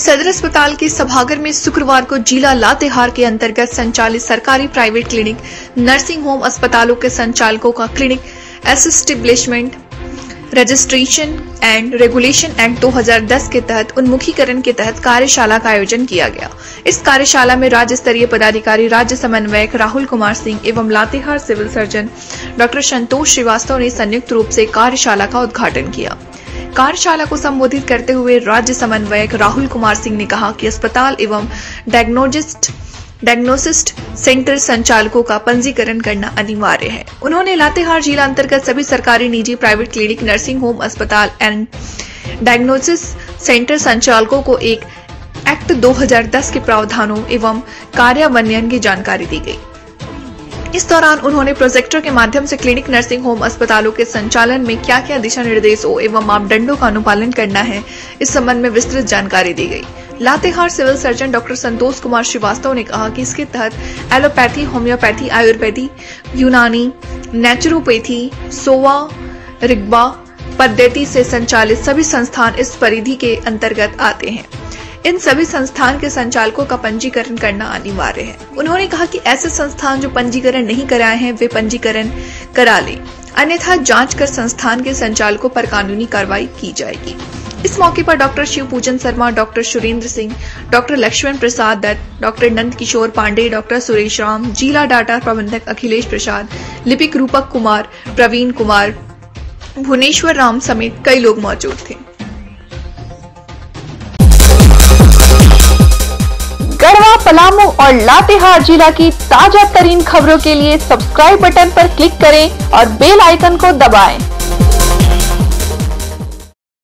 सदर अस्पताल के सभागार में शुक्रवार को जिला लातेहार के अंतर्गत संचालित सरकारी प्राइवेट क्लिनिक नर्सिंग होम अस्पतालों के संचालकों का clinic establishment registration and regulation act 2010 के तहत उन्मुखीकरण के तहत कार्यशाला का आयोजन किया गया। इस कार्यशाला में राज्य स्तरीय पदाधिकारी राज्य समन्वयक राहुल कुमार सिंह एवं लातेहार सिविल सर्जन डॉ. संतोष श्रीवास्तव ने संयुक्त रूप से कार्यशाला का उद्घाटन किया। कार्यशाला को संबोधित करते हुए राज्य समन्वयक राहुल कुमार सिंह ने कहा कि अस्पताल एवं डायग्नोसिस्ट सेंटर संचालकों का पंजीकरण करना अनिवार्य है। उन्होंने लातेहार जिला अंतर्गत सभी सरकारी निजी प्राइवेट क्लिनिक नर्सिंग होम अस्पताल एंड डायग्नोसिस सेंटर संचालकों को एक एक्ट 2010 के प्रावधानों एवं कार्यान्वयन की जानकारी दी गई। इस दौरान उन्होंने प्रोजेक्टर के माध्यम से क्लिनिक नर्सिंग होम अस्पतालों के संचालन में क्या क्या दिशा निर्देशों एवं मापदंडों का अनुपालन करना है, इस संबंध में विस्तृत जानकारी दी गई। लातेहार सिविल सर्जन डॉ. संतोष कुमार श्रीवास्तव ने कहा कि इसके तहत एलोपैथी, होम्योपैथी, आयुर्वेदी, यूनानी, नेचुरोपैथी, सोवा रिग्बा पद्धति से संचालित सभी संस्थान इस परिधि के अंतर्गत आते हैं। इन सभी संस्थान के संचालकों का पंजीकरण करना अनिवार्य है। उन्होंने कहा कि ऐसे संस्थान जो पंजीकरण नहीं कराए हैं वे पंजीकरण करा लें, अन्यथा जांच कर संस्थान के संचालकों पर कानूनी कार्रवाई की जाएगी। इस मौके पर डॉ. शिवपूजन शर्मा, डॉ. सुरेंद्र सिंह, डॉ. लक्ष्मण प्रसाद दत्त, डॉ. नंद किशोर पांडे, डॉ. सुरेश राम, जिला डाटा प्रबंधक अखिलेश प्रसाद, लिपिक रूपक कुमार, प्रवीण कुमार, भुवनेश्वर राम समेत कई लोग मौजूद थे। गढ़वा, पलामू और लातेहार जिला की ताजा तरीन खबरों के लिए सब्सक्राइब बटन पर क्लिक करें और बेल आइकन को दबाएं।